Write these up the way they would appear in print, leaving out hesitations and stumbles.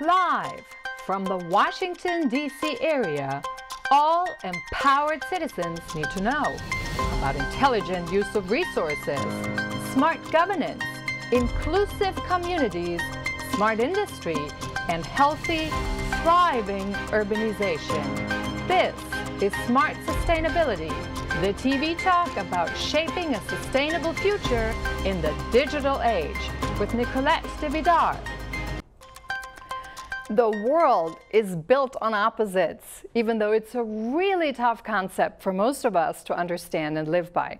Live from the Washington DC area, all empowered citizens need to know about intelligent use of resources, smart governance, inclusive communities, smart industry, and healthy, thriving urbanization. This is Smart Sustainability, the TV talk about shaping a sustainable future in the digital age with Nicolette DeVidar. The world is built on opposites, even though it's a really tough concept for most of us to understand and live by.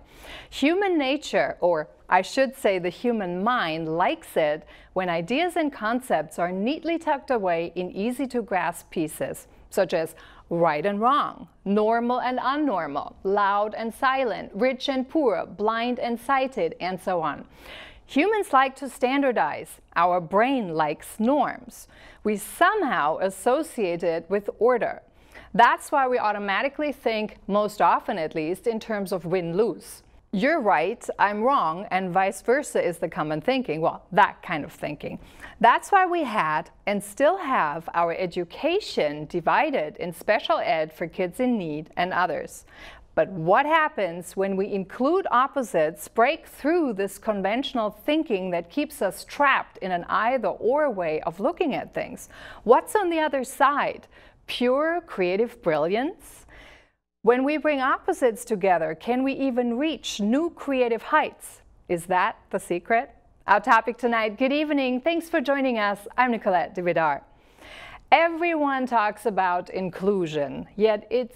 Human nature, or I should say the human mind, likes it when ideas and concepts are neatly tucked away in easy-to-grasp pieces, such as right and wrong, normal and unnormal, loud and silent, rich and poor, blind and sighted, and so on. Humans like to standardize. Our brain likes norms. We somehow associate it with order. That's why we automatically think, most often at least, in terms of win-lose. You're right, I'm wrong, and vice versa is the common thinking. Well, that kind of thinking. That's why we had and still have our education divided in special ed for kids in need and others. But what happens when we include opposites, break through this conventional thinking that keeps us trapped in an either-or way of looking at things? What's on the other side? Pure creative brilliance? When we bring opposites together, can we even reach new creative heights? Is that the secret? Our topic tonight. Good evening. Thanks for joining us. I'm Nicolette DeVidar. Everyone talks about inclusion, yet it's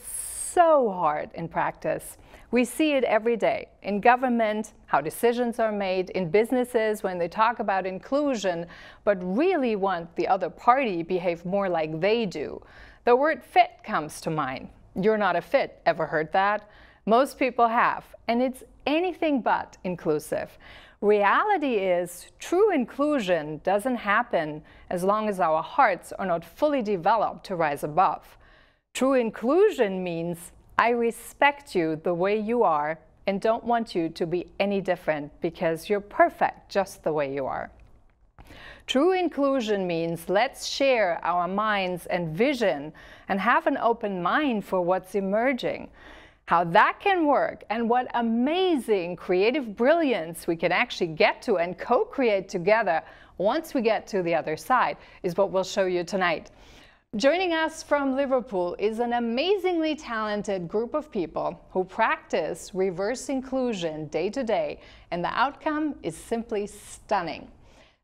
so hard in practice. We see it every day in government, how decisions are made, in businesses when they talk about inclusion, but really want the other party to behave more like they do. The word fit comes to mind. You're not a fit. Ever heard that? Most people have, and it's anything but inclusive. Reality is, true inclusion doesn't happen as long as our hearts are not fully developed to rise above. True inclusion means I respect you the way you are and don't want you to be any different because you're perfect just the way you are. True inclusion means let's share our minds and vision and have an open mind for what's emerging. How that can work and what amazing creative brilliance we can actually get to and co-create together once we get to the other side is what we'll show you tonight. Joining us from Liverpool is an amazingly talented group of people who practice reverse inclusion day to day, and the outcome is simply stunning.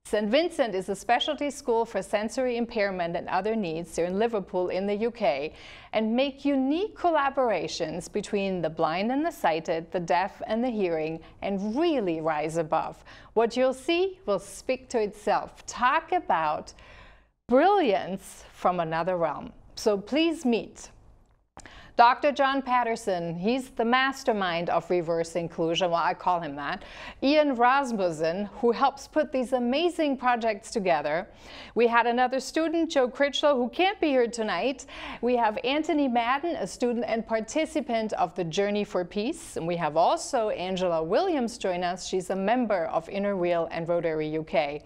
St. Vincent is a specialty school for sensory impairment and other needs here in Liverpool in the UK, and make unique collaborations between the blind and the sighted, the deaf and the hearing, and really rise above. What you'll see will speak to itself. Talk about brilliance from another realm. So please meet Dr. John Patterson. He's the mastermind of reverse inclusion. Well, I call him that. Ian Rasmussen, who helps put these amazing projects together. We had another student, Joe Critchlow, who can't be here tonight. We have Anthony Madden, a student and participant of the Journey for Peace. And we have also Angela Williams join us. She's a member of Inner Wheel and Rotary UK,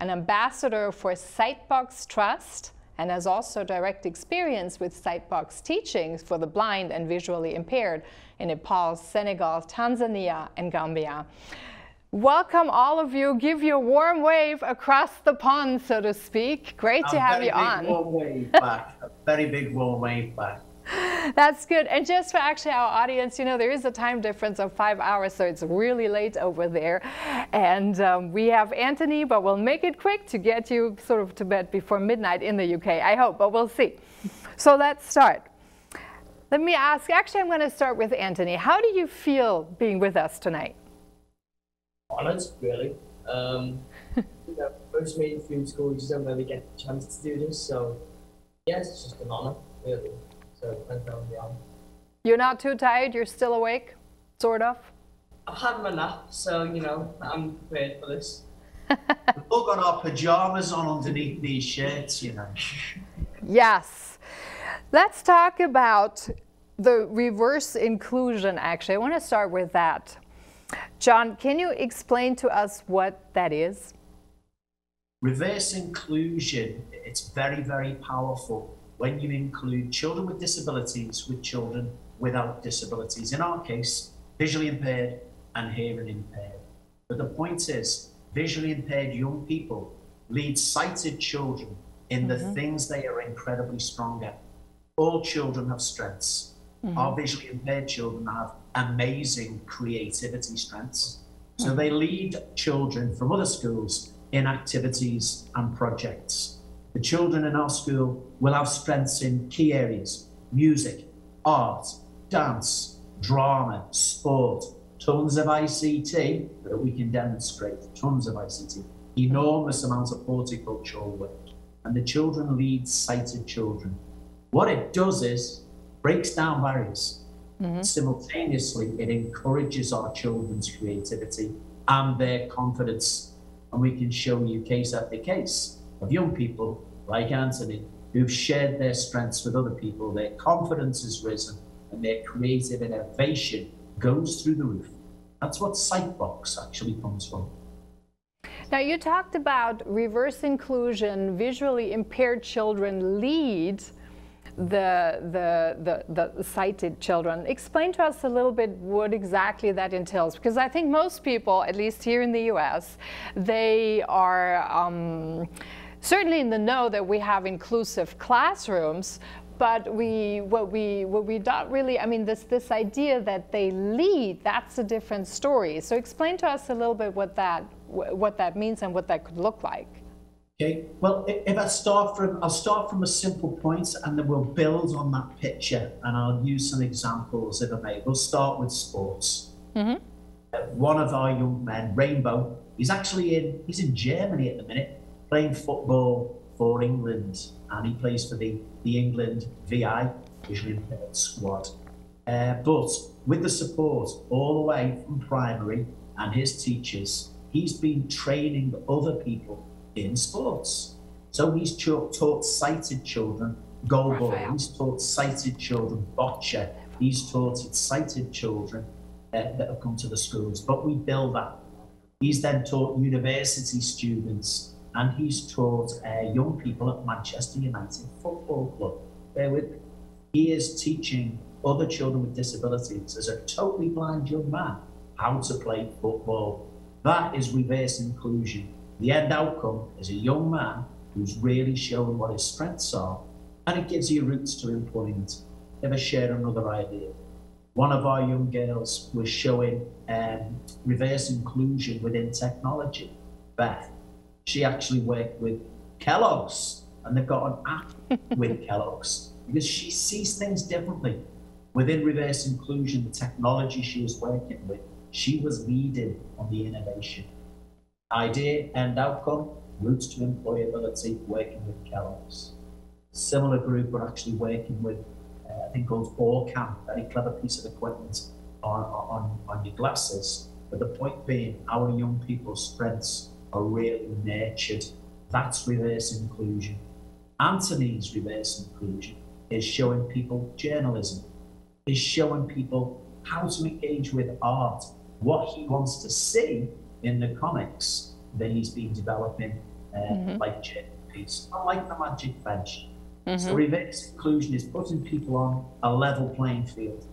an ambassador for Sightbox Trust, and has also direct experience with Sightbox teachings for the blind and visually impaired in Nepal, Senegal, Tanzania, and Gambia. Welcome all of you. Give you a warm wave across the pond, so to speak. Great to have you on. Warm wave back. A very big warm wave back. That's good. And just for actually our audience, you know, there is a time difference of 5 hours, so it's really late over there. And we have Anthony, but we'll make it quick to get you sort of to bed before midnight in the UK, I hope, but we'll see. So let's start. Let me ask, actually, I'm going to start with Anthony. How do you feel being with us tonight? Honored, really. You know, most mainstream schools don't really get the chance to do this, so yeah, it's just an honor, really. So, you're not too tired? You're still awake? Sort of? I've had my nap, so, you know, I'm prepared for this. We've all got our pajamas on underneath these shirts, you know. Yes. Let's talk about the reverse inclusion, actually. I want to start with that. John, can you explain to us what that is? Reverse inclusion, it's very, very powerful when you include children with disabilities with children without disabilities. In our case, visually impaired and hearing impaired. But the point is, visually impaired young people lead sighted children in the things they are incredibly strong at. All children have strengths. Our visually impaired children have amazing creativity strengths. So they lead children from other schools in activities and projects. The children in our school will have strengths in key areas: music, art, dance, drama, sport, tons of ICT that we can demonstrate, tons of ICT, enormous amounts of horticultural work. And the children lead sighted children. What it does is breaks down barriers. Simultaneously, it encourages our children's creativity and their confidence. And we can show you case after case of young people like Anthony who've shared their strengths with other people. Their confidence has risen and their creative innovation goes through the roof. That's what Sightbox actually comes from. Now, you talked about reverse inclusion, visually impaired children lead the sighted children. Explain to us a little bit what exactly that entails, because I think most people, at least here in the US, they are certainly in the know that we have inclusive classrooms, but what we don't really, I mean, this idea that they lead, that's a different story. So explain to us a little bit what that means and what that could look like. Okay, well, if I start from, I'll start from a simple point and then we'll build on that picture and I'll use some examples if I may. We'll start with sports. One of our young men, Rainbow, he's in Germany at the minute playing football for England, and he plays for the England VI, visually impaired squad. But with the support all the way from primary and his teachers, he's been training other people in sports. So he's taught sighted children goal ball, he's taught sighted children boccia, he's taught sighted children that have come to the schools, but we build that. He's then taught university students, and he's taught young people at Manchester United Football Club. Bear with me. He is teaching other children with disabilities as a totally blind young man how to play football. That is reverse inclusion. The end outcome is a young man who's really shown what his strengths are, and it gives you routes to employment. If I share another idea, one of our young girls was showing reverse inclusion within technology. Beth, she actually worked with Kellogg's, and they've got an app with Kellogg's because she sees things differently. Within reverse inclusion, the technology she was working with, she was leading on the innovation. Idea, end outcome, routes to employability, working with Kellogg's. Similar group were actually working with a thing called OrCam, very clever piece of equipment on your glasses. But the point being, our young people's strengths are really nurtured. That's reverse inclusion. Anthony's reverse inclusion is showing people journalism, is showing people how to engage with art, what he wants to see in the comics that he's been developing, like Journey for Peace, like the Magic Bench. So reverse inclusion is putting people on a level playing field,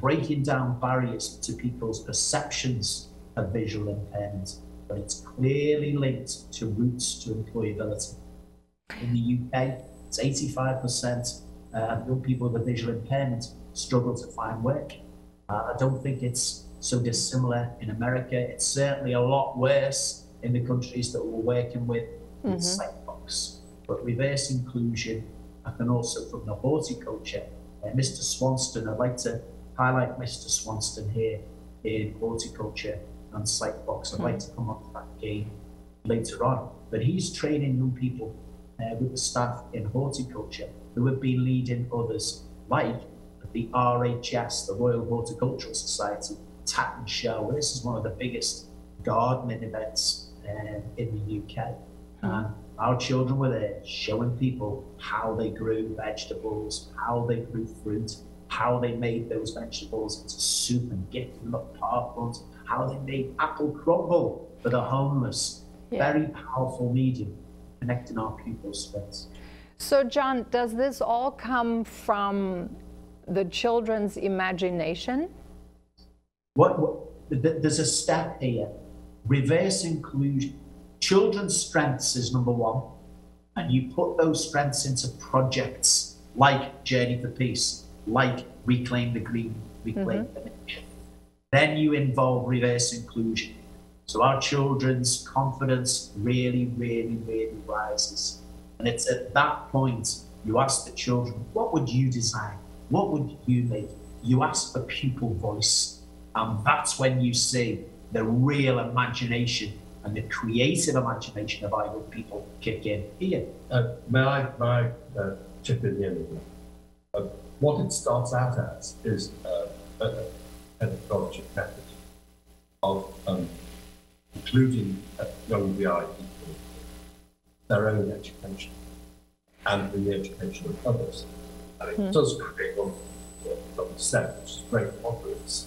breaking down barriers to people's perceptions of visual impairment, but it's clearly linked to routes to employability. In the UK, it's 85% of young people with visual impairment struggle to find work. I don't think it's so dissimilar in America. It's certainly a lot worse in the countries that we're working with Sightbox. But reverse inclusion, and also from the horticulture, Mr. Swanston, I'd like to highlight Mr. Swanston here in horticulture and Sightbox. I'd like to come on to that game later on. But he's training young people with the staff in horticulture who have been leading others, like the RHS, the Royal Horticultural Society, Tat and Show. This is one of the biggest gardening events in the UK. Our children were there showing people how they grew vegetables, how they grew fruit, how they made those vegetables into soup and gifted them at park runs, how they made apple crumble for the homeless. very powerful medium connecting our people's space. So John, does this all come from the children's imagination? There's a step here, reverse inclusion. Children's strengths is number one, and you put those strengths into projects like Journey for Peace, like Reclaim the Green, Reclaim the Nature. Then you involve reverse inclusion. So our children's confidence really, really, really rises. And it's at that point, you ask the children, what would you design? What would you make? You ask the pupil voice. And that's when you see the real imagination and the creative imagination of our people kick in. Ian? May I chip in here? What it starts out as is a pedagogic method of including young VI people, their own education, and in the education of others. And it does create one set, which is great confidence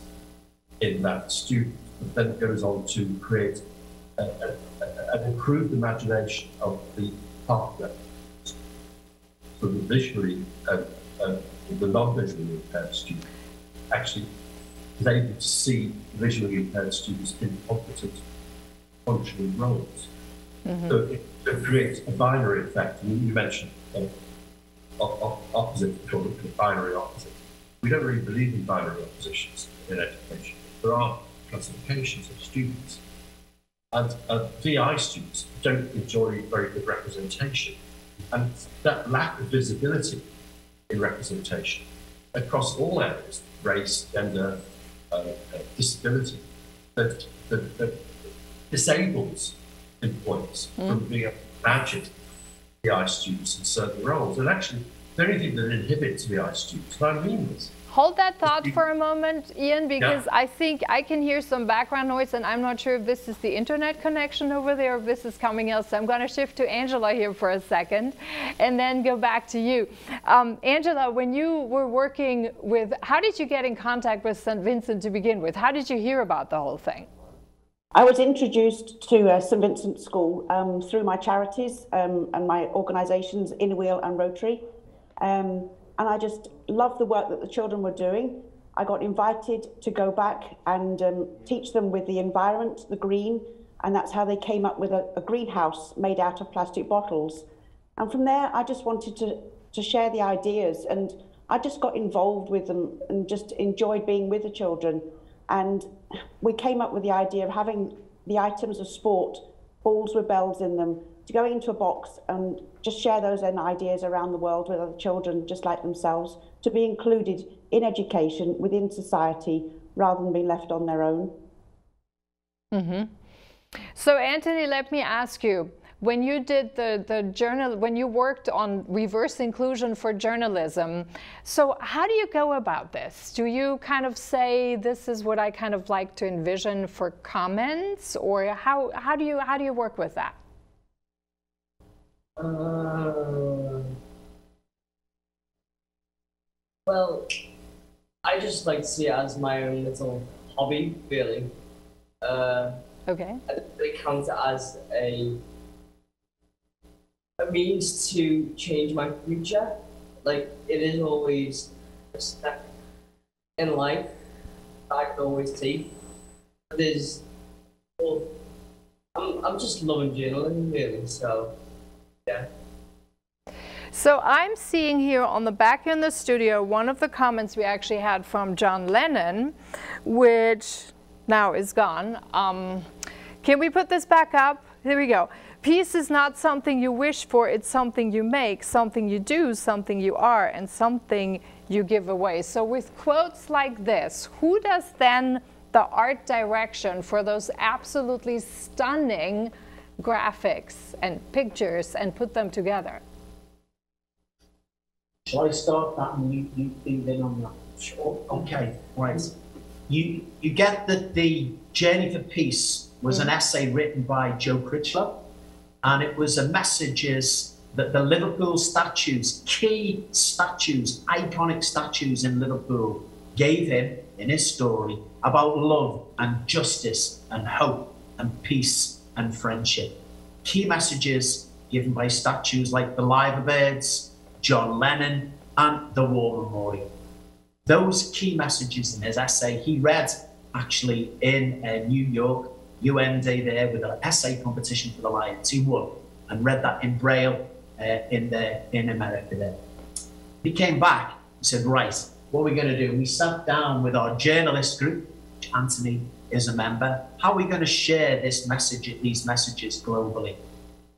in that student, but then it goes on to create an improved imagination of the partner, so the visually and the non-visually impaired student actually is able to see visually impaired students in competent functioning roles. So it creates a binary effect. You mentioned opposite, the binary opposite. We don't really believe in binary oppositions in education. There are classifications of students, and VI students don't enjoy very good representation, and that lack of visibility in representation across all areas, race, gender, disability, that disables employers from being able to imagine VI students in certain roles. And actually, the only thing that inhibits VI students, and I mean this. Hold that thought for a moment, Ian, because I think I can hear some background noise, and I'm not sure if this is the internet connection over there or if this is coming else. So I'm going to shift to Angela here for a second and then go back to you. Angela, when you were working with, how did you get in contact with St. Vincent to begin with? How did you hear about the whole thing? I was introduced to St. Vincent School through my charities and my organisations, Inner Wheel and Rotary. And I just loved the work that the children were doing. I got invited to go back and teach them with the environment, the green, and that's how they came up with a greenhouse made out of plastic bottles. And from there, I just wanted to share the ideas, and I just got involved with them and just enjoyed being with the children. And we came up with the idea of having the items of sport, balls with bells in them, to go into a box and just share those ideas around the world with other children, just like themselves, to be included in education within society rather than being left on their own. So Anthony, let me ask you, when you did when you worked on reverse inclusion for journalism, so how do you go about this? Do you kind of say, this is what I kind of like to envision for comments, or how do you work with that? Well, I just like to see it as my own little hobby, really. I don't really count it as a means to change my future. Like, it is always a step in life that I can always take. There's, well, I'm just loving journaling, really, so. Yeah. So I'm seeing here on the back in the studio one of the comments we actually had from John Lennon, which now is gone. Can we put this back up? Here we go. Peace is not something you wish for, it's something you make, something you do, something you are, and something you give away. So with quotes like this, who does then the art direction for those absolutely stunning graphics and pictures and put them together? Shall I start that and you feed in on that? Sure. Okay, right. You get that the Journey for Peace was an essay written by Joe Critchlow, and it was a message is that the Liverpool statues, key statues, iconic statues in Liverpool gave him, in his story, about love and justice and hope and peace and friendship. key messages given by statues like the Liver Birds, John Lennon, and the War Memorial. Those key messages in his essay, he read actually in New York, UN Day there, with an essay competition for the Lions. He won and read that in Braille in America there. He came back and said, right, what are we going to do? We sat down with our journalist group, which Anthony is a member. How are we going to share this message, these messages globally?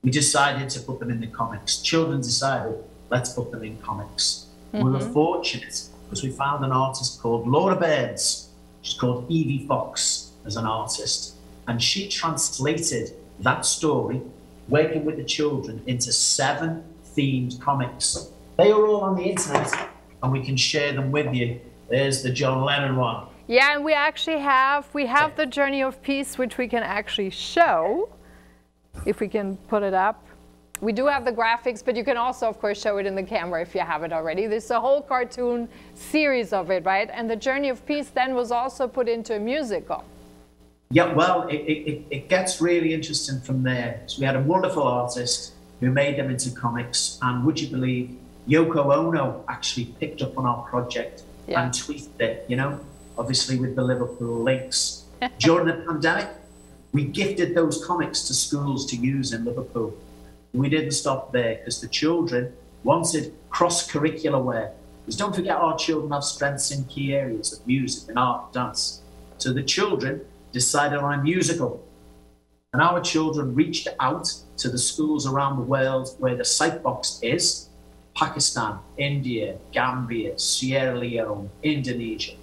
We decided to put them in the comics. Children decided, let's put them in comics. Mm-hmm. We were fortunate because we found an artist called Laura Birds. She's called Evie Fox as an artist. And she translated that story, working with the children, into 7 themed comics. They are all on the internet and we can share them with you. There's the John Lennon one. Yeah, and we actually have, the Journey of Peace, which we can actually show, if we can put it up. We do have the graphics, but you can also, of course, show it in the camera if you have it already. There's a whole cartoon series of it, right? And the Journey of Peace then was also put into a musical. Yeah, well, it gets really interesting from there. So we had a wonderful artist who made them into comics, and would you believe, Yoko Ono actually picked up on our project and tweeted it, you know, obviously with the Liverpool links. During the pandemic, we gifted those comics to schools to use in Liverpool. We didn't stop there because the children wanted cross-curricular work. Because don't forget, our children have strengths in key areas of music and art, dance. So the children decided on a musical. And our children reached out to the schools around the world where the Sightbox is. Pakistan, India, Gambia, Sierra Leone, Indonesia,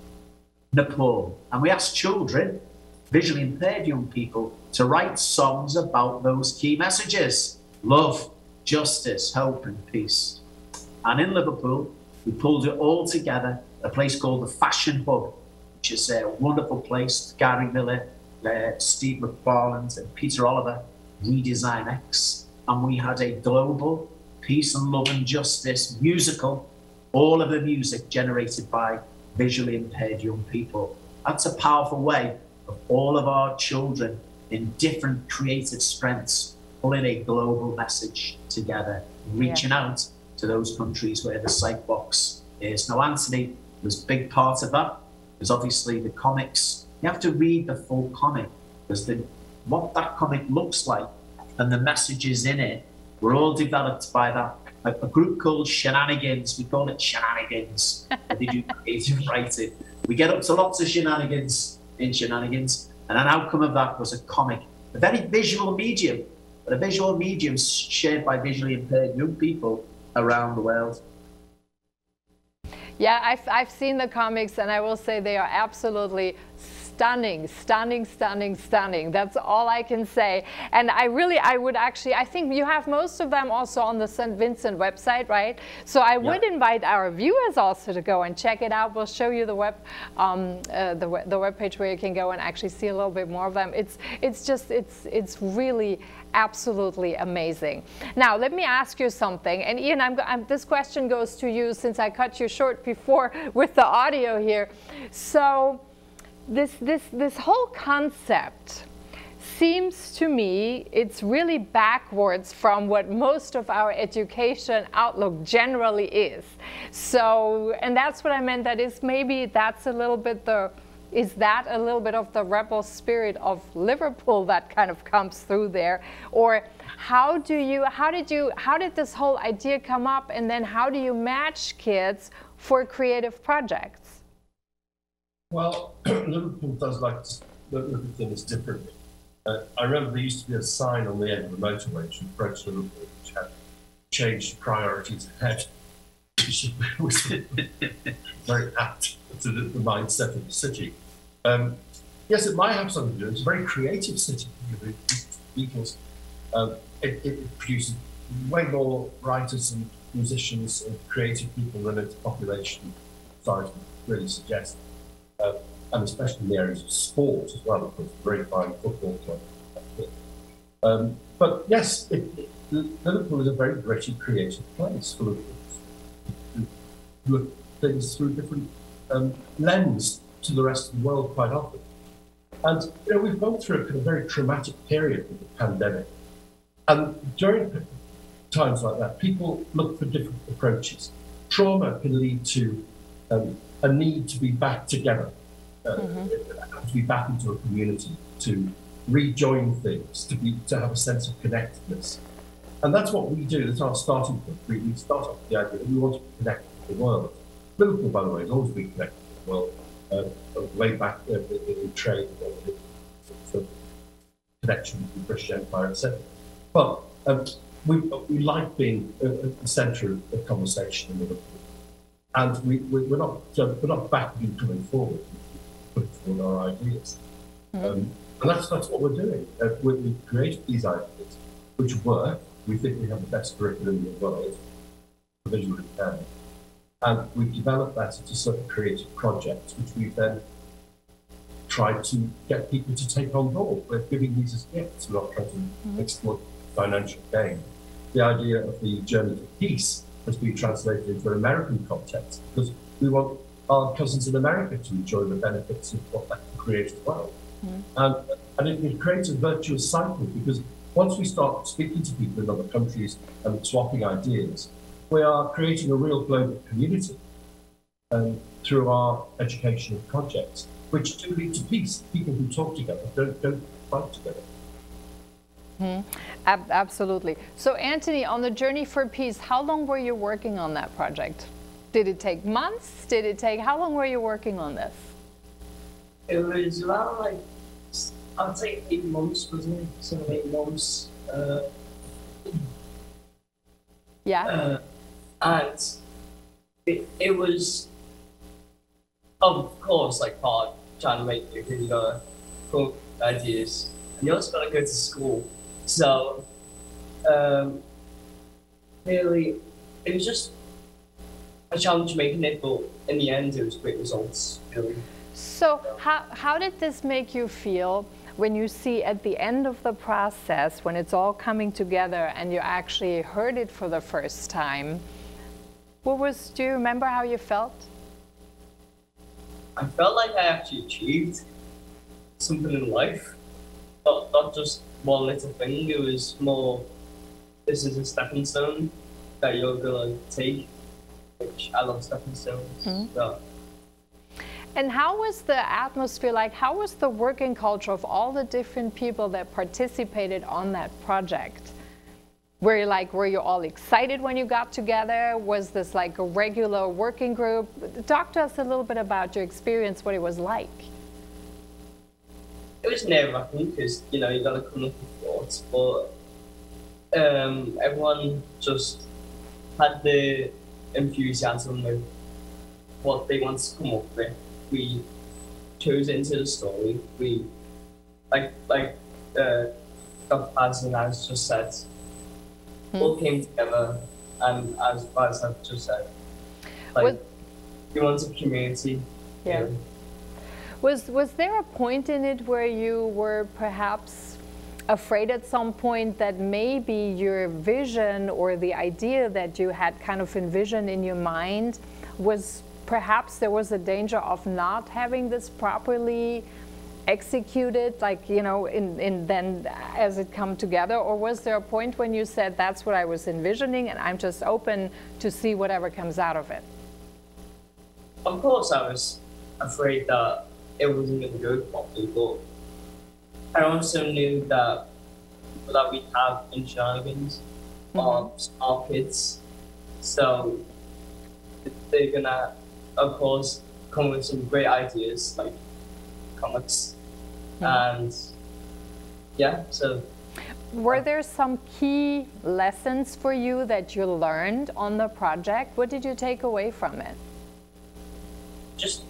Nepal. And we asked children, visually impaired young people, to write songs about those key messages. Love, justice, hope, and peace. And in Liverpool, we pulled it all together, a place called the Fashion Hub, which is a wonderful place. Gary Miller, Steve McFarland, and Peter Oliver redesign X. And we had a global peace and love and justice musical, all of the music generated by visually impaired young people. That's a powerful way of all of our children in different creative strengths pulling a global message together, reaching out to those countries where the Sightbox is. Now, Anthony was a big part of that, because obviously the comics, you have to read the full comic, because what that comic looks like and the messages in it were all developed by that, a group called Shenanigans. We call it Shenanigans, but they do creative writing. We get up to lots of shenanigans in Shenanigans, and an outcome of that was a comic, a very visual medium. But a visual medium shared by visually impaired young people around the world. Yeah, I've seen the comics, and I will say they are absolutely stunning, stunning, stunning, stunning. That's all I can say. And I think you have most of them also on the St. Vincent website, right? So I would invite our viewers also to go and check it out. We'll show you the webpage where you can go and actually see a little bit more of them. It's really absolutely amazing. Now let me ask you something. And Ian, this question goes to you, since I cut you short before with the audio here. So. This whole concept seems to me it's really backwards from what most of our education outlook generally is. So, and that's what I meant, that is maybe that's a little bit of the rebel spirit of Liverpool that kind of comes through there? Or how did this whole idea come up, and then how do you match kids for creative projects? Well, Liverpool does like to look at things differently. I remember there used to be a sign on the end of the motorway to approach Liverpool, which had changed priorities ahead, which was very apt to the mindset of the city. Yes, it might have something to do. It's a very creative city, because it produces way more writers and musicians and creative people than its population size really suggests. And especially in the areas of sport as well, of course, very fine football club. But yes, Liverpool is a very richly creative place for Liverpoolers who look at things through different lens to the rest of the world quite often. And you know, we've gone through a very traumatic period with the pandemic, And during times like that, people look for different approaches. Trauma can lead to a need to be back together, to be back into a community, to rejoin things, to have a sense of connectedness. And that's what we do. That's our starting point. We start off with the idea that we want to be connected to the world. Liverpool, by the way, has always been connected to the world, way back in trade, the connection with the British Empire, etc. But we like being at the centre of the conversation in Liverpool. And we're not backing and coming forward, we're putting forward our ideas. And that's what we're doing. We've created these ideas which work. We think we have the best curriculum in the world, provisionally can. And we've developed that into certain creative projects, which we've then tried to get people to take on board. We're giving these as gifts. We're not trying to exploit financial gain. The idea of the Journey for Peace has been translated into an American context, because we want our cousins in America to enjoy the benefits of what that can create as well. And it creates a virtuous cycle, because once we start speaking to people in other countries and swapping ideas, we are creating a real global community through our educational projects, which do lead to peace. People who talk together don't fight together. Absolutely. So, Anthony, on the Journey for Peace, how long were you working on that project? Did it take months? Did it take? How long were you working on this? It was about, like, I'd say 8 months, wasn't it? So 8 months. And it was, of course, like, hard trying to make your finger cook ideas. And you also got to go to school. So, really, it was just a challenge making it, but in the end, it was great results, really. So, how did this make you feel when you see at the end of the process, when it's all coming together and you actually heard it for the first time? Do you remember how you felt? I felt like I actually achieved something in life. Not just one little thing, it was more, this is a stepping stone that you're going to take, which I love stepping stones. So. And how was the atmosphere like? How was the working culture of all the different people that participated on that project? Were you all excited when you got together? Was this like a regular working group? Talk to us a little bit about your experience, what it was like. It was nerve-wracking because, you know, you got to come up with thoughts, but everyone just had the enthusiasm of what they wanted to come up with. We chose it into the story. We, like Dr. Patterson has just said, all came together, and as Patterson just said, like, we wanted a community. Yeah. You know. Was there a point in it where you were perhaps afraid at some point that maybe your vision or the idea that you had kind of envisioned in your mind was, perhaps there was a danger of not having this properly executed, like, you know, in then as it come together? Or was there a point when you said, that's what I was envisioning and I'm just open to see whatever comes out of it? Of course I was afraid that it wasn't going to go properly, but I also knew that we have in shenanigans, our kids, so they're gonna, of course, come with some great ideas like comics, and so. Were there some key lessons for you that you learned on the project? What did you take away from it? Just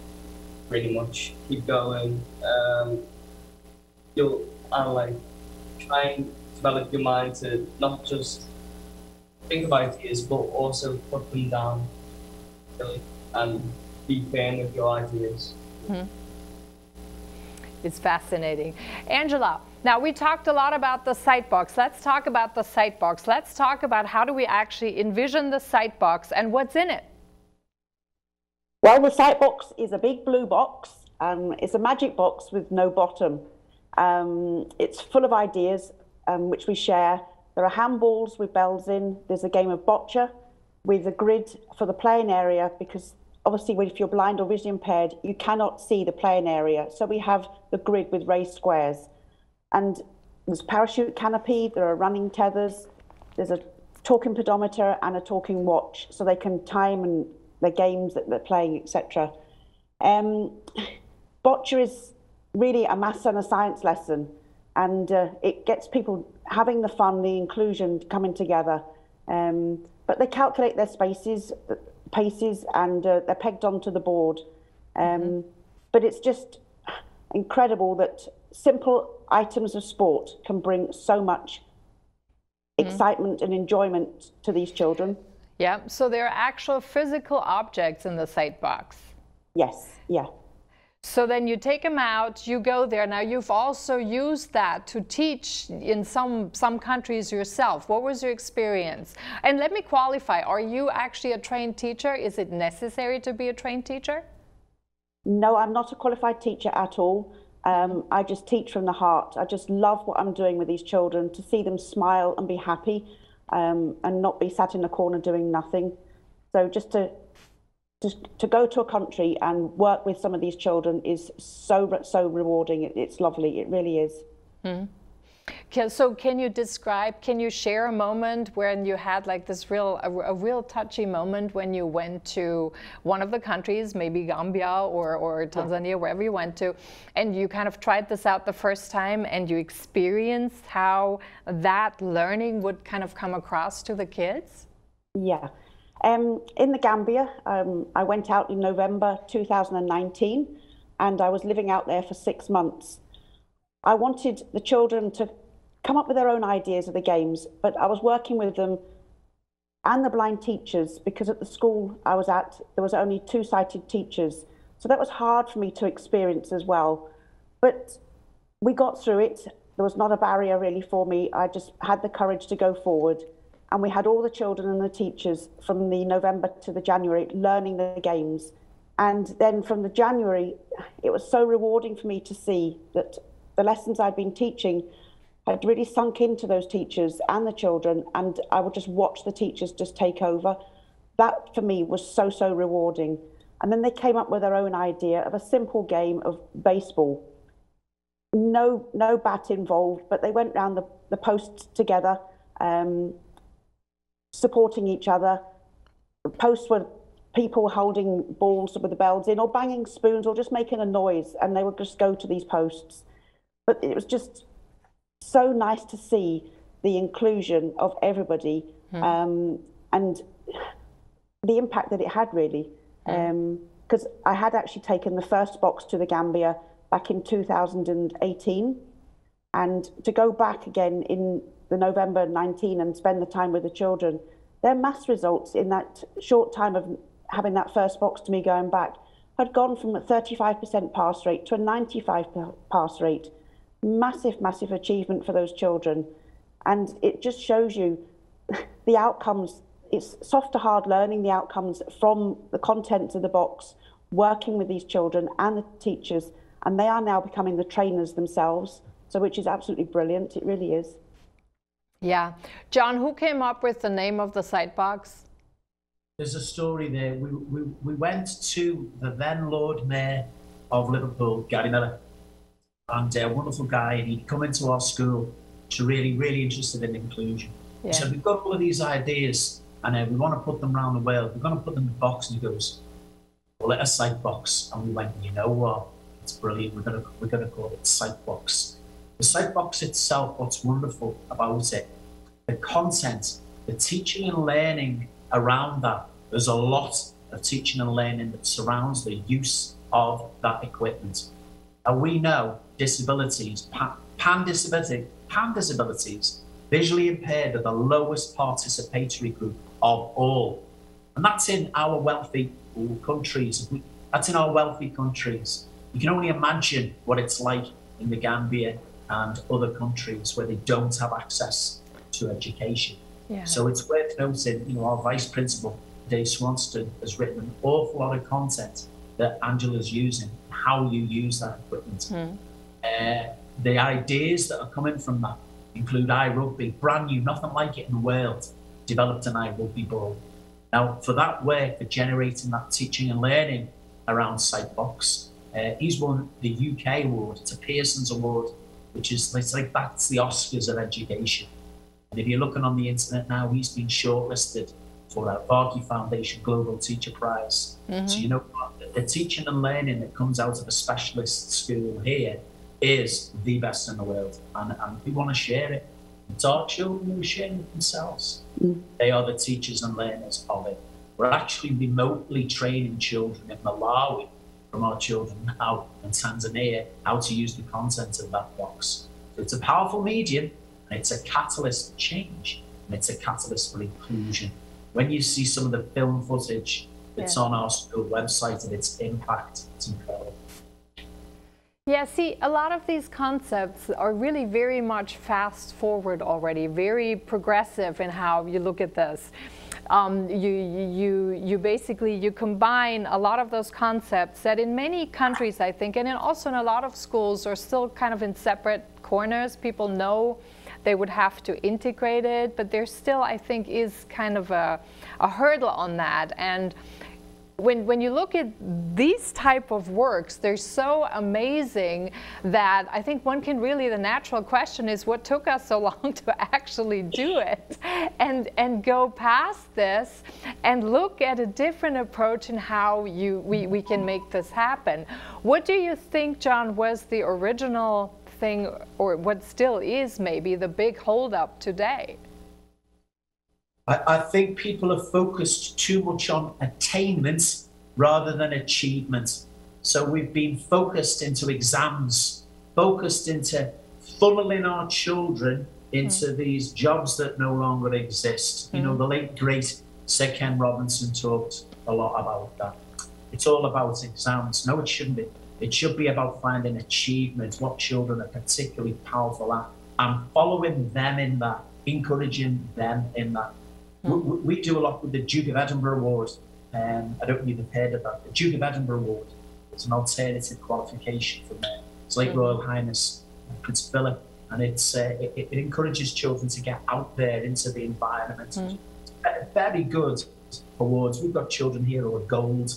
pretty much keep going. Try and develop your mind to not just think of ideas, but also put them down, really, and be fan of your ideas. It's fascinating. Angela, now we talked a lot about the Sightbox. Let's talk about the Sightbox. Let's talk about how do we actually envision the Sightbox and what's in it? Well, the Sightbox is a big blue box. It's a magic box with no bottom. It's full of ideas which we share There are handballs with bells in. There's a game of boccia with a grid for the playing area, because obviously if you're blind or vision impaired, you cannot see the playing area. So we have the grid with raised squares. And there's parachute canopy, there are running tethers, there's a talking pedometer and a talking watch, so they can time and the games that they're playing, etc. Boccia is really a maths and a science lesson, and it gets people having the fun, the inclusion, coming together. But they calculate their spaces, paces, and they're pegged onto the board. But it's just incredible that simple items of sport can bring so much excitement and enjoyment to these children. Yeah, so there are actual physical objects in the sight box. Yes, yeah. So then you take them out, you go there. Now you've also used that to teach in some countries yourself. What was your experience? And let me qualify, are you actually a trained teacher? Is it necessary to be a trained teacher? No, I'm not a qualified teacher at all. I just teach from the heart. I just love what I'm doing with these children, to see them smile and be happy and not be sat in a corner doing nothing. So just to go to a country and work with some of these children is so rewarding. It's lovely. It really is. So can you share a moment when you had like this real touchy moment when you went to one of the countries, maybe Gambia or Tanzania, wherever you went to, and you kind of tried this out the first time and you experienced how that learning would kind of come across to the kids? Yeah. In the Gambia, I went out in November 2019, and I was living out there for 6 months. I wanted the children to come up with their own ideas of the games, but I was working with them and the blind teachers, because at the school I was at, there was only two-sighted teachers. So that was hard for me to experience as well. But we got through it. There was not a barrier really for me. I just had the courage to go forward. And we had all the children and the teachers from the November to the January learning the games. And then from the January, it was so rewarding for me to see that the lessons I'd been teaching had really sunk into those teachers and the children, and I would just watch the teachers just take over. That for me was so rewarding. And then they came up with their own idea of a simple game of baseball. No bat involved, but they went round the posts together, supporting each other. The posts were people holding balls with the bells in, or banging spoons, or just making a noise, and they would just go to these posts. But it was just so nice to see the inclusion of everybody and the impact that it had, really. Because I had actually taken the first box to the Gambia back in 2018. And to go back again in the November 19 and spend the time with the children, their maths results in that short time of having that first box to me going back had gone from a 35% pass rate to a 95% pass rate. Massive achievement for those children. And it just shows you the outcomes. It's soft to hard learning, the outcomes from the contents of the box, working with these children and the teachers, and they are now becoming the trainers themselves, so which is absolutely brilliant. It really is. Yeah. John, who came up with the name of the Sightbox? There's a story there. We went to the then Lord Mayor of Liverpool, Gary Miller, and a wonderful guy, and he'd come into our school, which are really interested in inclusion. Yeah. He said, we've got all of these ideas, and we want to put them around the world. We're going to put them in the box. And he goes, well, let us Sightbox. And we went, you know what? It's brilliant. We're going to call it Sightbox. The Sightbox itself, what's wonderful about it, the content, the teaching and learning around that, there's a lot of teaching and learning that surrounds the use of that equipment. And we know disabilities, pan disabilities, visually impaired are the lowest participatory group of all. And that's in our wealthy countries. That's in our wealthy countries. You can only imagine what it's like in the Gambia and other countries where they don't have access to education. Yeah. So it's worth noting, you know, our vice principal, Dave Swanston, has written an awful lot of content that Angela's using, how you use that equipment. The ideas that are coming from that, include iRugby, brand new, nothing like it in the world, developed an iRugby ball. Now, for that work, for generating that teaching and learning around Sightbox, he's won the UK award. It's a Pearson's Award, which is, it's like, that's the Oscars of education. And if you're looking on the internet now, he's been shortlisted for a Barkey Foundation Global Teacher Prize. Mm-hmm. So you know what? The teaching and learning that comes out of a specialist school here is the best in the world. And we want to share it. It's our children who share it themselves. Mm. They are the teachers and learners of it. We're actually remotely training children in Malawi from our children now in Tanzania how to use the content of that box. So it's a powerful medium, and it's a catalyst for change, and it's a catalyst for inclusion. When you see some of the film footage that's on our school website and its impact, it's incredible. Yeah, see, a lot of these concepts are really very much fast forward already, very progressive in how you look at this. You basically, you combine a lot of those concepts that in many countries, I think, and also in a lot of schools are still kind of in separate corners. People know they would have to integrate it, but there still, I think, is kind of a hurdle on that. And when you look at these type of works, they're so amazing that I think one can really, the natural question is, what took us so long to actually do it and go past this and look at a different approach in how we can make this happen. What do you think, John, was the original thing, or what still is maybe the big holdup today? I think people are focused too much on attainment rather than achievement. So we've been focused into exams, focused into funneling our children into these jobs that no longer exist. You know, the late great Sir Ken Robinson talked a lot about that. It's all about exams. No, it shouldn't be. It should be about finding achievements, what children are particularly powerful at, and following them in that, encouraging them in that. We do a lot with the Duke of Edinburgh Award. I don't know if you've heard of that. The Duke of Edinburgh Award is an alternative qualification for men. It's like Royal Highness Prince Philip, and it's, it encourages children to get out there into the environment. It's very good awards. We've got children here who are gold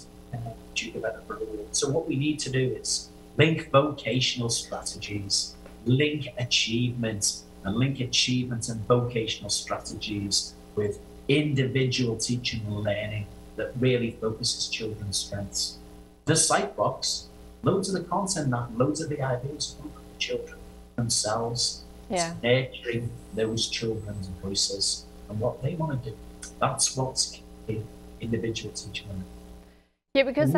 Duke of Edinburgh Award. So what we need to do is link vocational strategies, link achievements, and link achievements and vocational strategies with individual teaching and learning that really focuses children's strengths. The Sightbox, loads of the content, loads of the ideas come from the children themselves. Yeah. It's nurturing those children's voices and what they want to do. That's what's key, individual teaching and learning. Yeah, because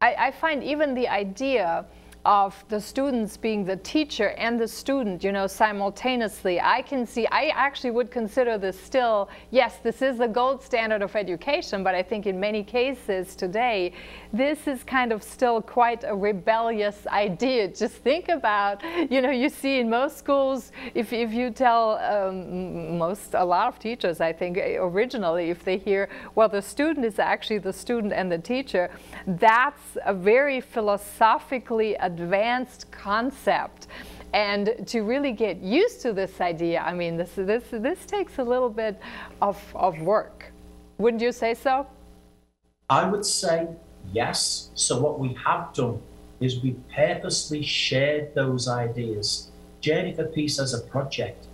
I find even the idea of the students being the teacher and the student, you know, simultaneously. I can see, I actually would consider this still, yes, this is the gold standard of education, but I think in many cases today, this is kind of still quite a rebellious idea. Just think about, you know, you see in most schools, if you tell a lot of teachers, I think, originally, if they hear, well, the student is actually the student and the teacher, that's a very philosophically advanced concept, and to really get used to this idea, I mean, this takes a little bit of work. Wouldn't you say so? I would say yes. So what we have done is we purposely shared those ideas. Journey for Peace as a project.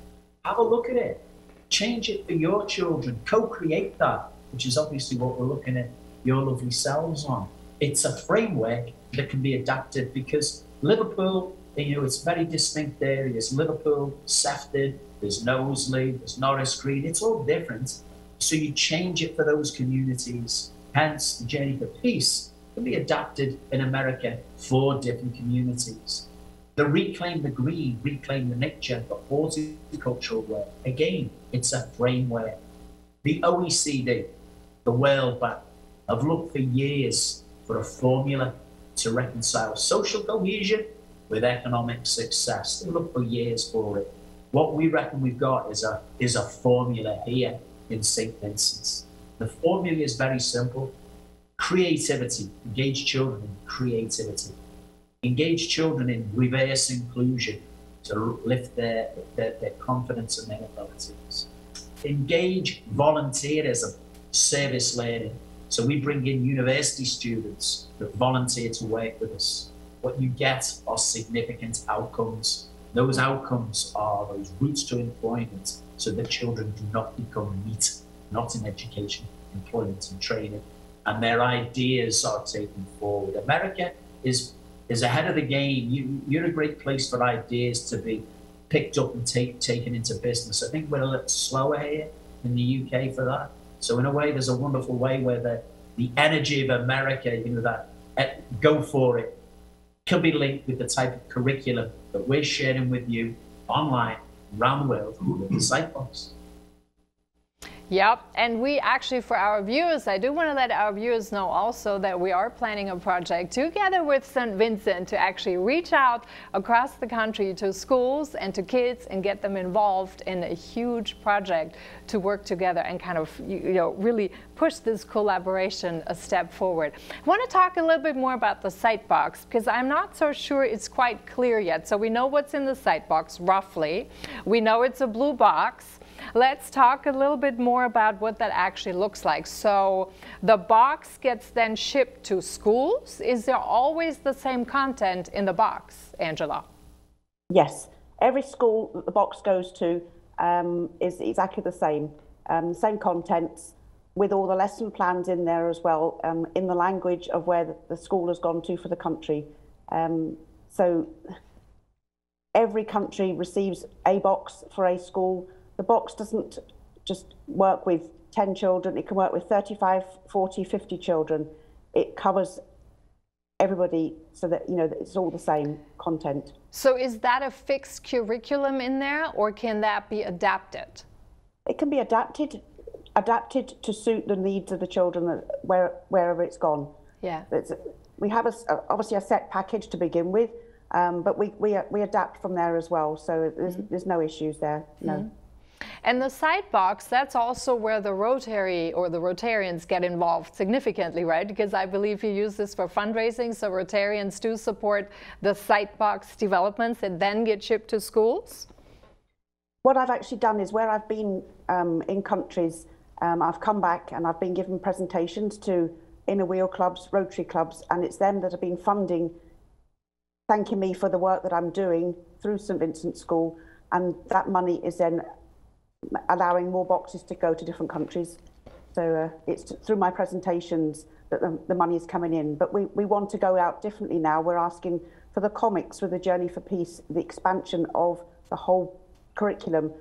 Have a look at it. Change it for your children. Co-create that, which is obviously what we're looking at your lovely selves on. It's a framework that can be adapted because Liverpool, you know, it's very distinct there. There's Liverpool, Sefton, there's Knowsley, there's Norris Green. It's all different. So you change it for those communities. Hence, the Journey for Peace can be adapted in America for different communities. The Reclaim the Green, Reclaim the Nature, the horticultural work. Again, it's a framework. The OECD, the World Bank, have looked for years for a formula to reconcile social cohesion with economic success. They look for years for it. What we reckon we've got is a formula here in St. Vincent's. The formula is very simple. Creativity, engage children in creativity. Engage children in reverse inclusion. to lift their confidence and their abilities. Engage volunteerism, service learning. So we bring in university students that volunteer to work with us. What you get are significant outcomes. Those outcomes are those routes to employment, so that children do not become meat, not in education, employment and training. And their ideas are taken forward. America is ahead of the game. You're a great place for ideas to be picked up and taken into business. I think we're a little slower here in the UK for that. So in a way, there's a wonderful way where the energy of America, you know, that go for it, can be linked with the type of curriculum that we're sharing with you online around the world with the Sightbox. Yep, and we actually, for our viewers, I do want to let our viewers know also that we are planning a project together with St. Vincent to actually reach out across the country to schools and to kids and get them involved in a huge project to work together and kind of, you know, really push this collaboration a step forward. I want to talk a little bit more about the Sightbox, because I'm not so sure it's quite clear yet. So we know what's in the Sightbox roughly. We know it's a blue box. Let's talk a little bit more about what that actually looks like. So the box gets then shipped to schools. Is there always the same content in the box, Angela? Yes. Every school the box goes to is exactly the same contents, with all the lesson plans in there as well, in the language of where the school has gone to for the country. So every country receives a box for a school. The box doesn't just work with 10 children, it can work with 35, 40, 50 children. It covers everybody so that, you know, that it's all the same content. So is that a fixed curriculum in there, or can that be adapted? It can be adapted to suit the needs of the children wherever it's gone. Yeah. We have obviously a set package to begin with, but we adapt from there as well, so there's no issues there, no. Mm-hmm. And the Sightbox, that's also where the Rotary or the Rotarians get involved significantly, right? Because I believe you use this for fundraising, so Rotarians do support the Sightbox developments that then get shipped to schools? What I've actually done is, where I've been in countries, I've come back and I've been given presentations to Inner Wheel clubs, Rotary clubs, and it's them that have been funding, thanking me for the work that I'm doing through St. Vincent's School, and that money is then allowing more boxes to go to different countries. So it's through my presentations that the money is coming in. But we want to go out differently now. We're asking for the comics with the Journey for Peace, the expansion of the whole curriculum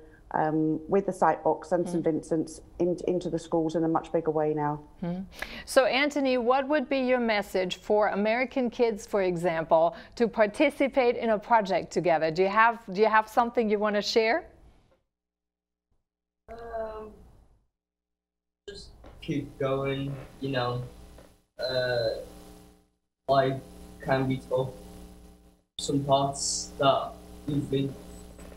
with the Sightbox and St. Vincent's into the schools in a much bigger way now. So Anthony, what would be your message for American kids, for example, to participate in a project together? Do you have something you want to share? Just keep going, you know, life can be tough. Some parts that you think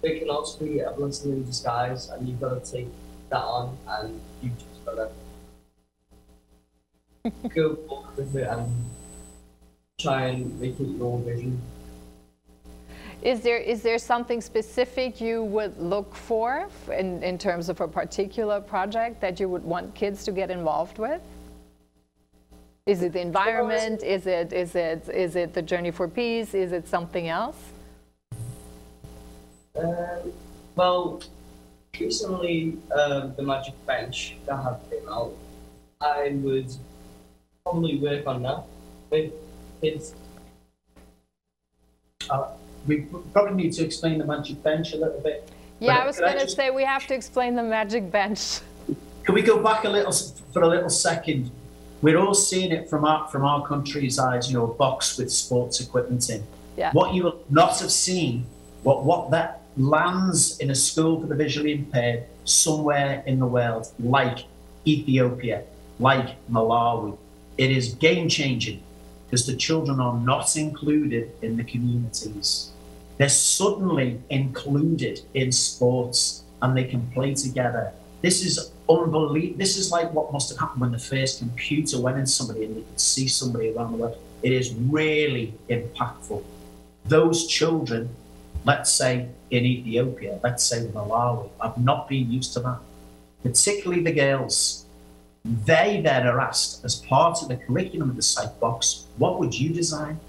they can also be a blessing in disguise, and you've got to take that on, and you just gotta go forward with it and try and make it your vision. Is there something specific you would look for in terms of a particular project that you would want kids to get involved with? Is it the environment? Is it the Journey for Peace? Is it something else? Well, recently the Magic Bench that have came out, I would probably work on that with kids. We probably need to explain the Magic Bench a little bit. Yeah, I was going to say we have to explain the Magic Bench. Can we go back for a little second? We're all seeing it from our country's eyes, you know, a box with sports equipment in. Yeah. What you will not have seen, what that lands in a school for the visually impaired somewhere in the world, like Ethiopia, like Malawi. It is game-changing, because the children are not included in the communities. They're suddenly included in sports, and they can play together. This is unbelievable. This is like what must have happened when the first computer went in somebody and you could see somebody around the world. It is really impactful. Those children let's say in Ethiopia, let's say Malawi, have not been used to that. Particularly the girls, they then are asked as part of the curriculum of the Sightbox, what would you design?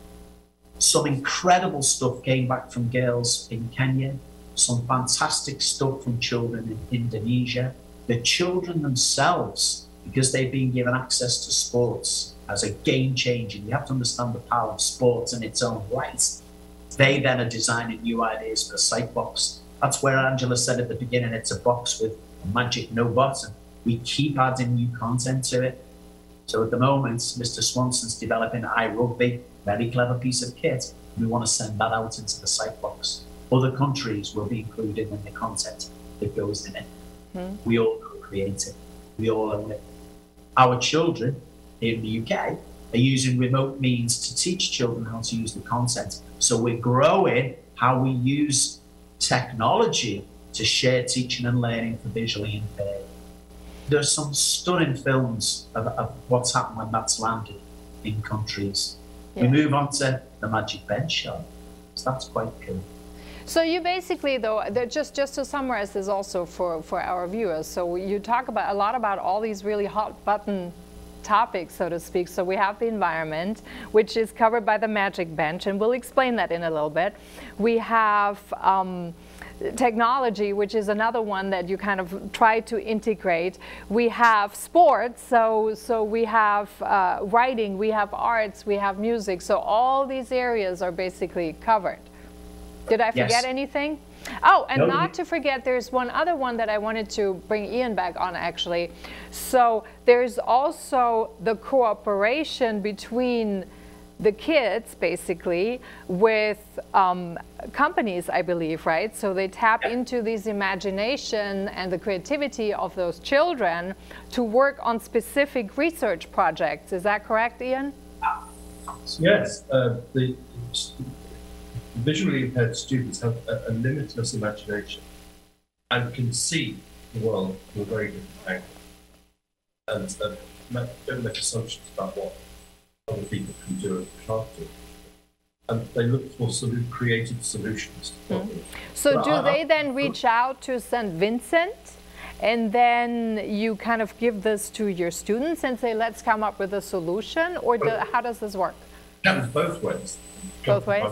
Some incredible stuff came back from girls in Kenya, some fantastic stuff from children in Indonesia. The children themselves, because they've been given access to sports as a game changer, you have to understand the power of sports in its own right. They then are designing new ideas for the Sightbox. That's where Angela said at the beginning, it's a box with a magic no button. We keep adding new content to it. So at the moment, Mr. Swanson's developing iRugby, very clever piece of kit. We want to send that out into the Sightbox. Other countries will be included in the content that goes in it. Mm-hmm. We all create it. We all own it. Our children in the UK are using remote means to teach children how to use the content. So we're growing how we use technology to share teaching and learning for visually impaired. There's some stunning films of what's happened when that's landed in countries. Yeah. We move on to the Magic Bench show. So that's quite cool. So you basically, though, just to summarize this also for our viewers, so you talk about a lot about all these really hot button topics, so to speak. So we have the environment, which is covered by the Magic Bench, and we'll explain that in a little bit. We have technology, which is another one that you kind of try to integrate. We have sports, so we have writing, we have arts, we have music. So all these areas are basically covered. Did I forget anything? Oh, and not to forget, there's one other one that I wanted to bring Ian back on, actually. So there's also the cooperation between the kids, basically, with companies, I believe, right? So they tap into this imagination and the creativity of those children to work on specific research projects. Is that correct, Ian? Yes. Visually impaired students have a limitless imagination and can see the world from a very different angle. And don't make assumptions about what other people can do and can't do. And they look for sort of creative solutions. Mm-hmm. So do they then reach out to St. Vincent? And then you kind of give this to your students and say, let's come up with a solution? Or how does this work? Comes both ways. Both ways.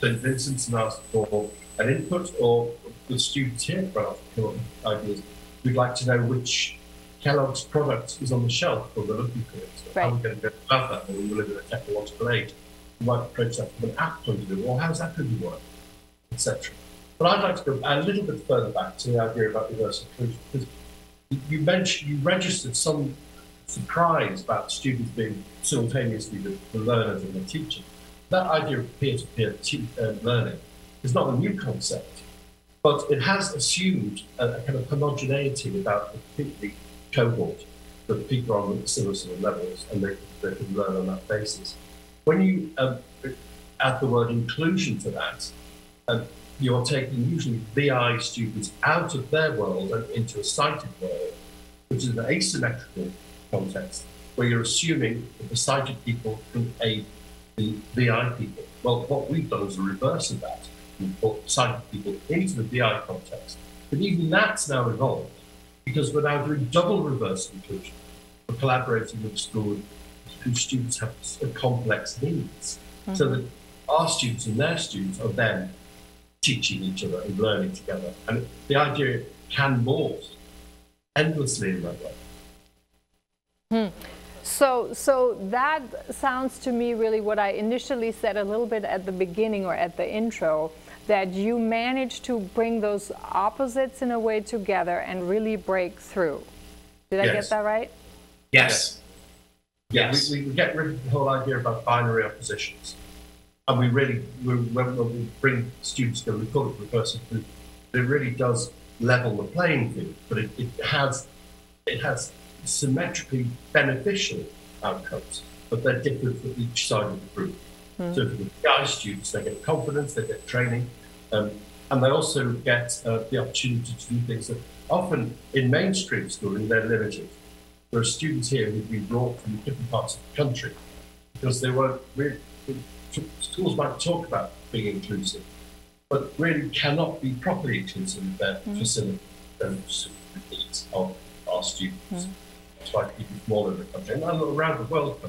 St. Vincent's asked for an input, or the students here for ideas. We'd like to know which Kellogg's product is on the shelf when we're looking for it. So how are we going to go about that? Or we live in a technological age. We might approach that from an app point of view, or how's that going to work, etc. But I'd like to go a little bit further back to the idea about reverse inclusion, because you mentioned you registered some surprise about students being simultaneously the learners and the teacher. That idea of peer-to-peer learning is not a new concept, but it has assumed a kind of homogeneity about the cohort, that people are on the similar levels and they can learn on that basis. When you add the word inclusion to that, you're taking usually VI students out of their world and into a sighted world, which is an asymmetrical context, where you're assuming that the sighted people can aid the VI people. Well, what we've done is the reverse of that. We've brought sighted people into the VI context. But even that's now evolved, because we're now doing double reverse inclusion. We're collaborating with schools whose students have complex needs, so that our students and their students are then teaching each other and learning together. And the idea can morph endlessly in that way. So that sounds to me really what I initially said a little bit at the beginning or at the intro, that you manage to bring those opposites in a way together and really break through. Did I get that right? Yes. Yes. We get rid of the whole idea about binary oppositions, and when we bring students together, we call it reverse inclusion. It really does level the playing field, but it has symmetrically beneficial outcomes, but they're different for each side of the group. So for the guy students, they get confidence, they get training, and they also get the opportunity to do things that often in mainstream schooling they're limited. There are students here who've been brought from different parts of the country because they weren't really, schools might talk about being inclusive, but really cannot be properly considered that facilitate those needs of our students. It's like even more in the country, and around the world.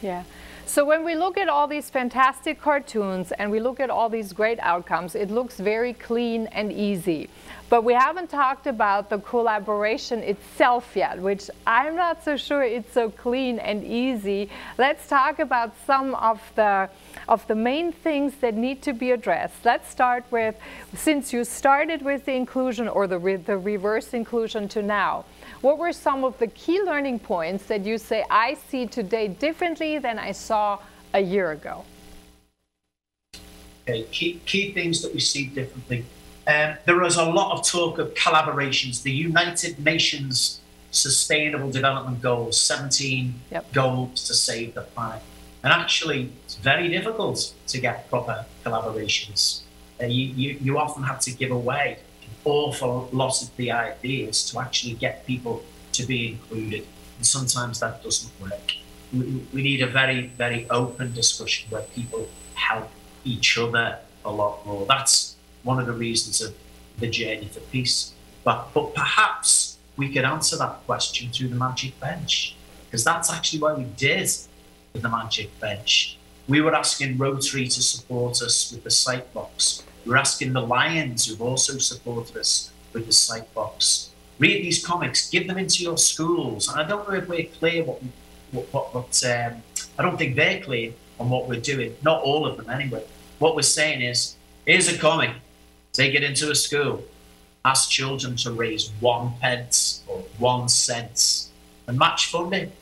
Yeah. So when we look at all these fantastic cartoons and we look at all these great outcomes, it looks very clean and easy. But we haven't talked about the collaboration itself yet, which I'm not so sure it's so clean and easy. Let's talk about some of the main things that need to be addressed. Let's start with, since you started with the inclusion or the reverse inclusion to now, what were some of the key learning points that you say I see today differently than I saw a year ago? Okay, key things that we see differently. There is a lot of talk of collaborations. The United Nations Sustainable Development Goals, 17 goals to save the planet. And actually, it's very difficult to get proper collaborations. You often have to give away awful lot of the ideas to actually get people to be included, and sometimes that doesn't work. We need a very, very open discussion where people help each other a lot more. That's one of the reasons of the Journey for Peace. But perhaps we could answer that question through the Magic Bench, because that's actually what we did with the Magic Bench. We were asking Rotary to support us with the Sightbox. We're asking the Lions, who've also supported us with the Sightbox. Read these comics, give them into your schools. And I don't know if we're clear I don't think they're clear on what we're doing. Not all of them, anyway. What we're saying is, here's a comic. Take it into a school. Ask children to raise 1 pence or 1 cent and match fund it,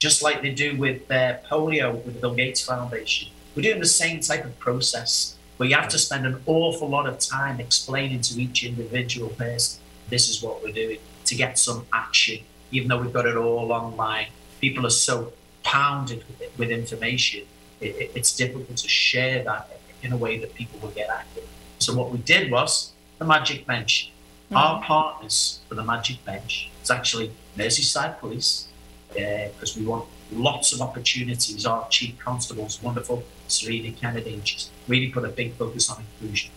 just like they do with polio with the Bill Gates Foundation. We're doing the same type of process, where you have to spend an awful lot of time explaining to each individual person, this is what we're doing, to get some action, even though we've got it all online. People are so pounded with information, it's difficult to share that in a way that people will get active. So what we did was the Magic Bench. Mm-hmm. Our partners for the Magic Bench, it's actually Merseyside Police, because we want lots of opportunities. Our chief constable's wonderful, Serena Kennedy, and she's really put a big focus on inclusion.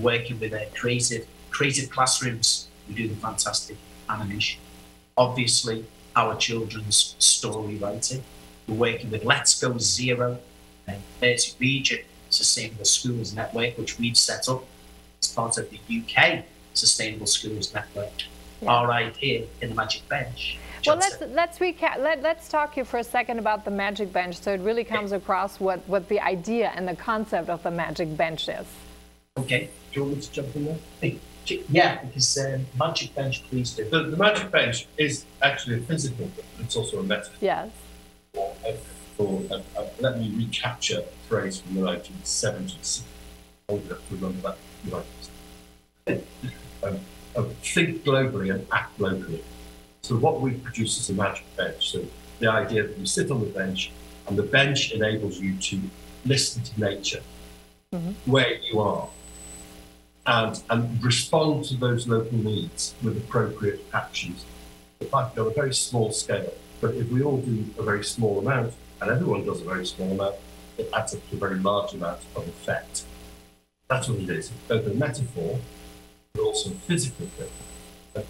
Working with creative classrooms, we do the fantastic animation. Obviously, our children's story writing. We're working with Let's Go Zero, and there's a region Sustainable Schools Network, which we've set up as part of the UK Sustainable Schools Network. Yeah. Our idea in the Magic Bench. Well, let's recap. Let's talk here for a second about the Magic Bench, so it really comes across what the idea and the concept of the Magic Bench is. Okay, do you want me to jump in there? Hey, yeah, because Magic Bench, please do. The Magic Bench is actually a physical, but it's also a metaphor. Yes. Let me recapture a phrase from the 1970s. Old enough to remember that. Think globally and act locally. So what we produce is a Magic Bench. So the idea that you sit on the bench, and the bench enables you to listen to nature where you are, and respond to those local needs with appropriate actions. It might be on a very small scale, but if we all do a very small amount, and everyone does a very small amount, it adds up to a very large amount of effect. That's what it is. Both a metaphor, but also physical to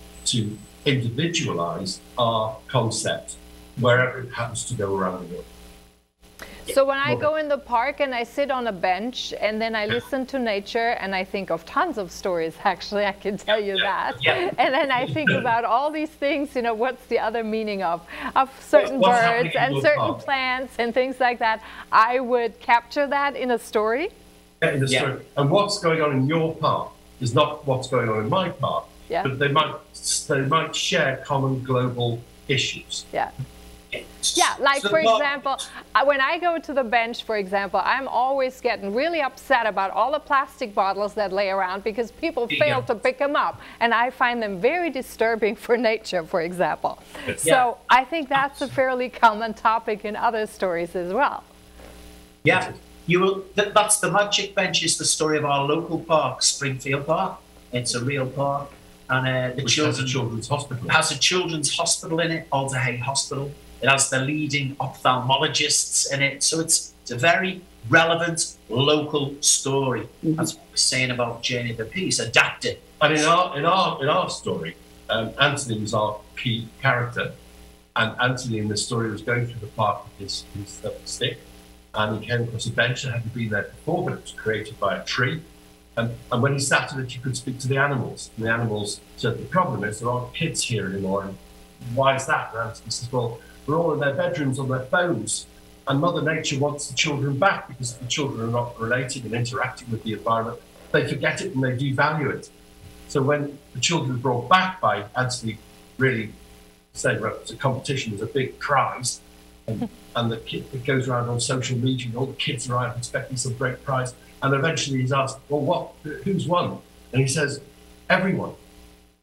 individualize our concept wherever it happens to go around the world. So when I go in the park and I sit on a bench and then I listen to nature, and I think of tons of stories, actually, I can tell you that. Yeah. And then I think about all these things, you know, what's the other meaning of certain birds and certain plants and things like that. I would capture that in a story. Yeah, in a story. And what's going on in your park is not what's going on in my park. Yeah. But they might share common global issues. Yeah. Yeah, like for example, when I go to the bench, for example, I'm always getting really upset about all the plastic bottles that lay around because people fail to pick them up, and I find them very disturbing for nature, for example. Yeah. So I think that's a fairly common topic in other stories as well. Yeah, that's the Magic Bench is the story of our local park, Springfield Park. It's a real park, and has a children's hospital in it, Alderhay Hospital. It has the leading ophthalmologists in it, so it's a very relevant local story. Mm-hmm. That's what we're saying about Journey for Peace, adapted. And in our story, Anthony was our key character, and Anthony in the story was going through the park with his stick, and he came across a bench that hadn't been there before, but it was created by a tree. And when he sat on it, he could speak to the animals. And the animals said, the problem is there aren't kids here anymore. And why is that? And Anthony says, well, we're all in their bedrooms on their phones. And Mother Nature wants the children back, because if the children are not relating and interacting with the environment, they forget it and they devalue it. So when the children were brought back by Anthony, really saying, well, it's a competition, it's a big prize, and the kid that goes around on social media, and all the kids are out expecting some great prize. And eventually he's asked, well, who's won? And he says, everyone,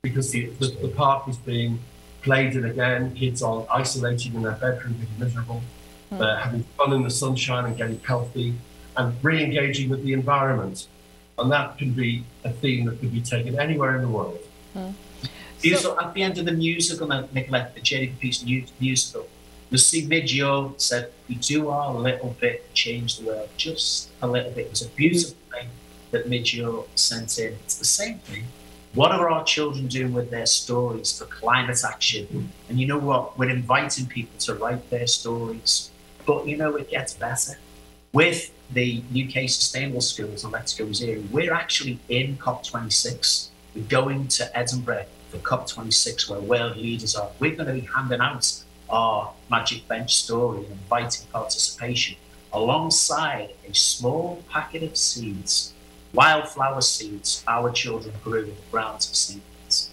because the park is being played in again, kids are isolating in their bedroom, being miserable, having fun in the sunshine and getting healthy, and re-engaging with the environment. And that can be a theme that could be taken anywhere in the world. So at the end of the musical, Nicolette, the Journey for Peace musical, you see Midjo said, we do our little bit to change the world, just a little bit. It was a beautiful thing that Midjo sent in. It's the same thing. What are our children doing with their stories for climate action? And you know what? We're inviting people to write their stories. But, you know, it gets better. With the UK Sustainable Schools and Let's Go Zero, we're actually in COP26. We're going to Edinburgh for COP26, where world leaders are. We're going to be handing out our Magic Bench story and inviting participation alongside a small packet of seeds, wildflower seeds, our children grew in the grounds of St. Vincent.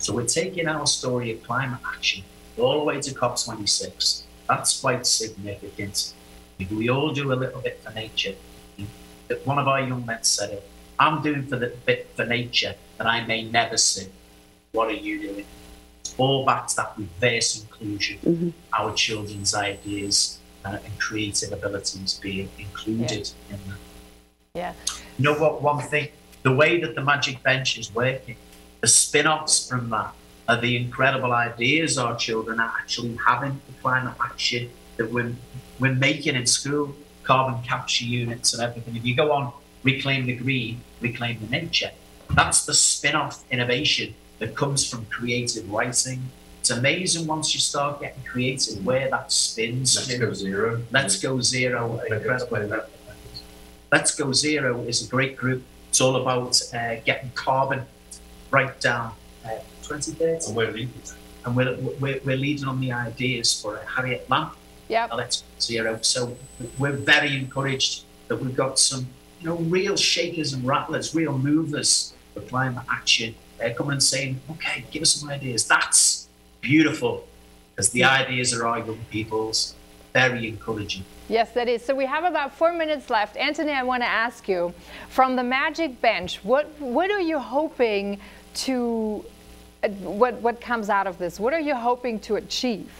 So we're taking our story of climate action all the way to COP26. That's quite significant. If we all do a little bit for nature, one of our young men said it, I'm doing for the bit for nature that I may never see. What are you doing? All back to that reverse inclusion, our children's ideas and creative abilities being included in that. You know what, one thing, the way that the Magic Bench is working, the spin-offs from that are the incredible ideas our children are actually having for climate action that we're making in school, carbon capture units and everything. If you go on Reclaim the Green, Reclaim the Nature, that's the spin-off innovation that comes from creative writing. It's amazing once you start getting creative where that spins. Let's Go Zero. Let's Go Zero is a great group. It's all about getting carbon right down 2030. And we're leading. And we're leading on the ideas for Harriet Lamp. Let's Go Zero. So we're very encouraged that we've got some, you know, real shakers and rattlers, real movers for climate action. They're coming and saying, okay, give us some ideas. That's beautiful, because the ideas are our young people's. Very encouraging. Yes, that is. So we have about 4 minutes left. Anthony, I want to ask you, from the Magic Bench, what are you hoping to, what comes out of this? What are you hoping to achieve?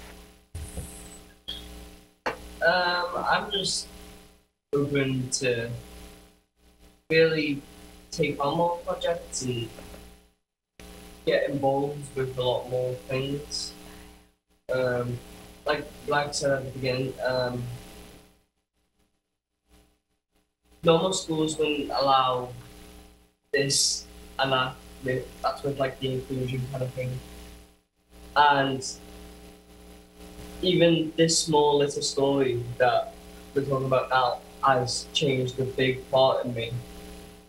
I'm just hoping to really take on more projects and get involved with a lot more things. Like Black said at the beginning, normal schools wouldn't allow this and that. That's with like the inclusion kind of thing. And even this small little story that we're talking about now has changed a big part in me.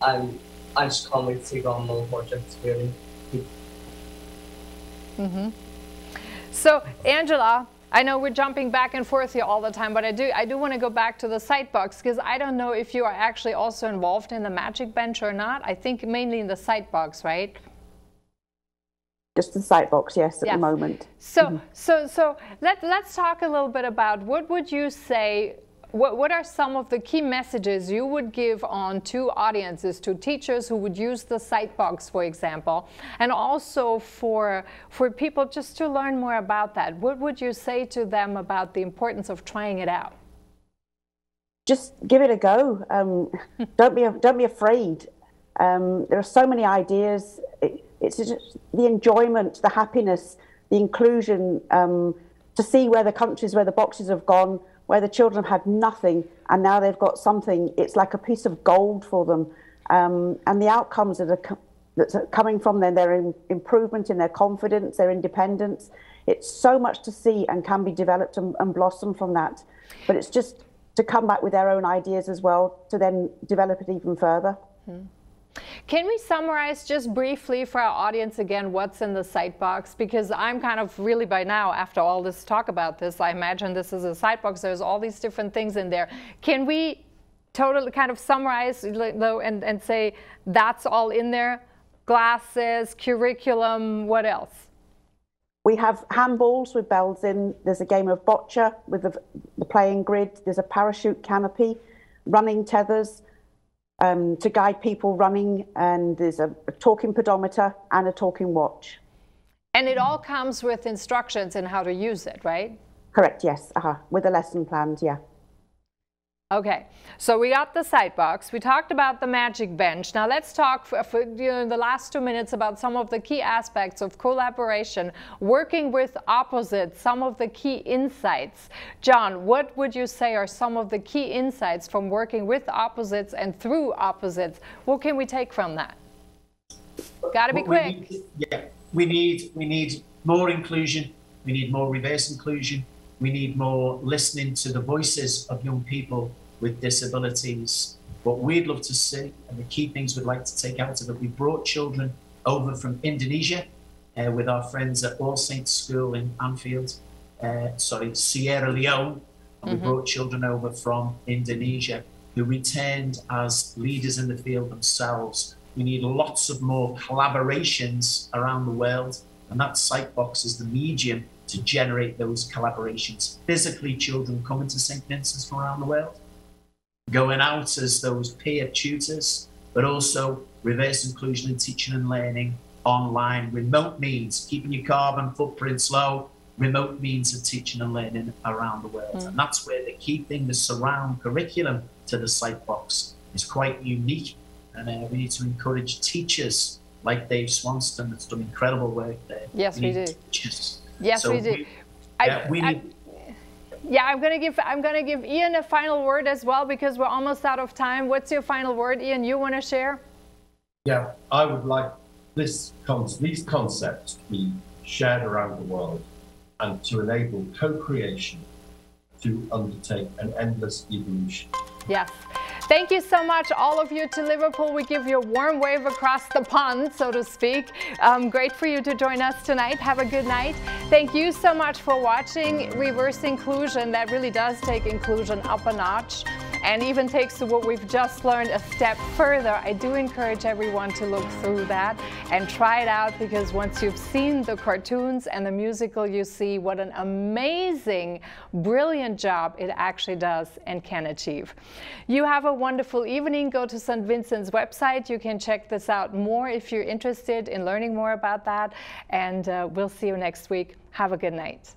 And I just can't wait to take on more projects, really. So, Angela, I know we're jumping back and forth here all the time, but I do want to go back to the Sightbox, because I don't know if you are actually also involved in the Magic Bench or not. I think mainly in the Sightbox, right? Just the Sightbox, yes, at the moment. So, let's talk a little bit about what would you say. What are some of the key messages you would give on to audiences, to teachers who would use the Sightbox, for example, and also for people just to learn more about that? What would you say to them about the importance of trying it out? Just give it a go. Don't be afraid. There are so many ideas. It's just the enjoyment, the happiness, the inclusion. To see where the countries, where the boxes have gone. where the children had nothing and now they've got something. It's like a piece of gold for them. And the outcomes that are coming from them, their improvement in their confidence, their independence. It's so much to see and can be developed and blossom from that. But it's just to come back with their own ideas as well to then develop it even further. Mm-hmm. Can we summarize just briefly for our audience again what's in the Sightbox? Because I'm kind of really by now, after all this talk about this, I imagine this is a Sightbox. There's all these different things in there. Can we totally kind of summarize and say that's all in there? Glasses, curriculum, what else? We have handballs with bells in. There's a game of boccia with the playing grid. There's a parachute canopy, running tethers, to guide people running, and there's a talking pedometer and a talking watch. And it all comes with instructions on how to use it, right? Correct, yes, with a lesson planned, yeah. Okay, so we got the Sightbox, we talked about the Magic Bench. Now let's talk for the last 2 minutes about some of the key aspects of collaboration, working with opposites, some of the key insights. John, what would you say are some of the key insights from working with opposites and through opposites? What can we take from that? Gotta be quick. We need more inclusion, we need more reverse inclusion, we need more listening to the voices of young people with disabilities. What we'd love to see, and the key things we'd like to take out of it, we brought children over from Indonesia with our friends at All Saints School in Sierra Leone. And we brought children over from Indonesia who returned as leaders in the field themselves. We need lots of more collaborations around the world, and that Sightbox is the medium to generate those collaborations. Physically, children coming to St. Vincent's from around the world, going out as those peer tutors, but also reverse inclusion in teaching and learning online. Remote means keeping your carbon footprints low, remote means of teaching and learning around the world. And that's where the key thing, the surround curriculum to the Sightbox, is quite unique. And we need to encourage teachers like Dave Swanston, that's done incredible work there. Yes, we do. Teachers. Yes, so we do. I'm going to give Ian a final word as well, because we're almost out of time. What's your final word, Ian? You want to share? Yeah, I would like these concepts to be shared around the world and to enable co-creation to undertake an endless evolution. Yes. Thank you so much, all of you, to Liverpool. We give you a warm wave across the pond, so to speak. Great for you to join us tonight. Have a good night. Thank you so much for watching Reverse Inclusion. That really does take inclusion up a notch and even takes to what we've just learned a step further. I do encourage everyone to look through that and try it out, because once you've seen the cartoons and the musical, you see what an amazing, brilliant job it actually does and can achieve. You have a wonderful evening. Go to St. Vincent's website. You can check this out more if you're interested in learning more about that. And we'll see you next week. Have a good night.